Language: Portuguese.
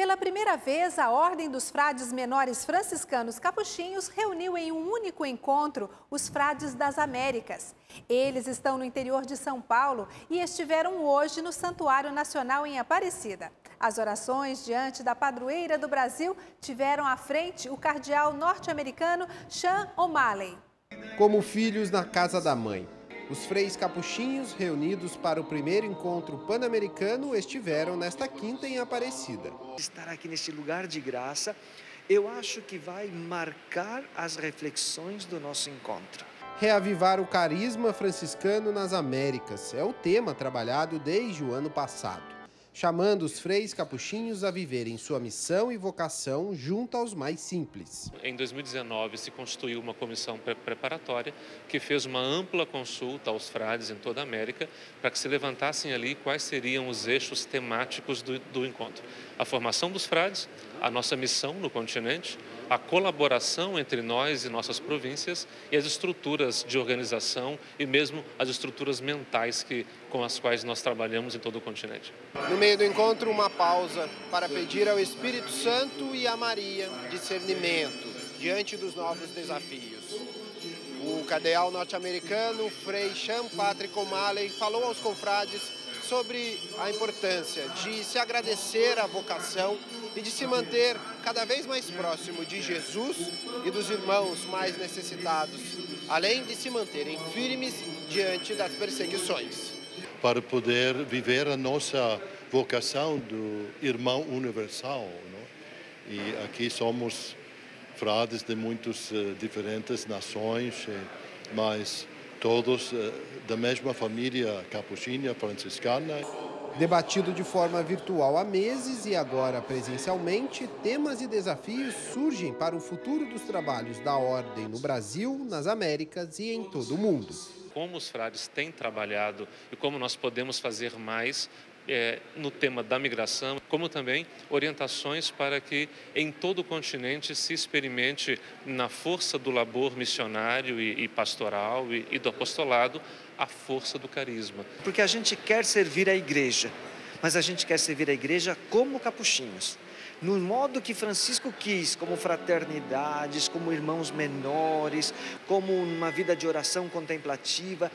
Pela primeira vez, a Ordem dos Frades Menores Franciscanos Capuchinhos reuniu em um único encontro os frades das Américas. Eles estão no interior de São Paulo e estiveram hoje no Santuário Nacional em Aparecida. As orações diante da Padroeira do Brasil tiveram à frente o cardeal norte-americano Sean O'Malley. Como filhos na casa da mãe, os freis capuchinhos reunidos para o primeiro encontro pan-americano estiveram nesta quinta em Aparecida. Estar aqui neste lugar de graça, eu acho que vai marcar as reflexões do nosso encontro. Reavivar o carisma franciscano nas Américas é o tema trabalhado desde o ano passado, chamando os freis capuchinhos a viverem sua missão e vocação junto aos mais simples. Em 2019 se constituiu uma comissão preparatória que fez uma ampla consulta aos frades em toda a América para que se levantassem ali quais seriam os eixos temáticos do encontro. A formação dos frades, a nossa missão no continente, a colaboração entre nós e nossas províncias e as estruturas de organização e mesmo as estruturas mentais com as quais nós trabalhamos em todo o continente. No meio do encontro, uma pausa para pedir ao Espírito Santo e a Maria discernimento diante dos novos desafios. O cardeal norte-americano, Frei Sean Patrick O'Malley, falou aos confrades sobre a importância de se agradecer à vocação e de se manter cada vez mais próximo de Jesus e dos irmãos mais necessitados, além de se manterem firmes diante das perseguições. Para poder viver a nossa vocação do irmão universal, não? E aqui somos frades de muitas diferentes nações, mas todos da mesma família capuchinha franciscana. Debatido de forma virtual há meses e agora presencialmente, temas e desafios surgem para o futuro dos trabalhos da Ordem no Brasil, nas Américas e em todo o mundo. Como os frades têm trabalhado e como nós podemos fazer mais no tema da migração, como também orientações para que em todo o continente se experimente na força do labor missionário e pastoral e do apostolado a força do carisma. Porque a gente quer servir a igreja, mas a gente quer servir a igreja como capuchinhos. No modo que Francisco quis, como fraternidades, como irmãos menores, como uma vida de oração contemplativa.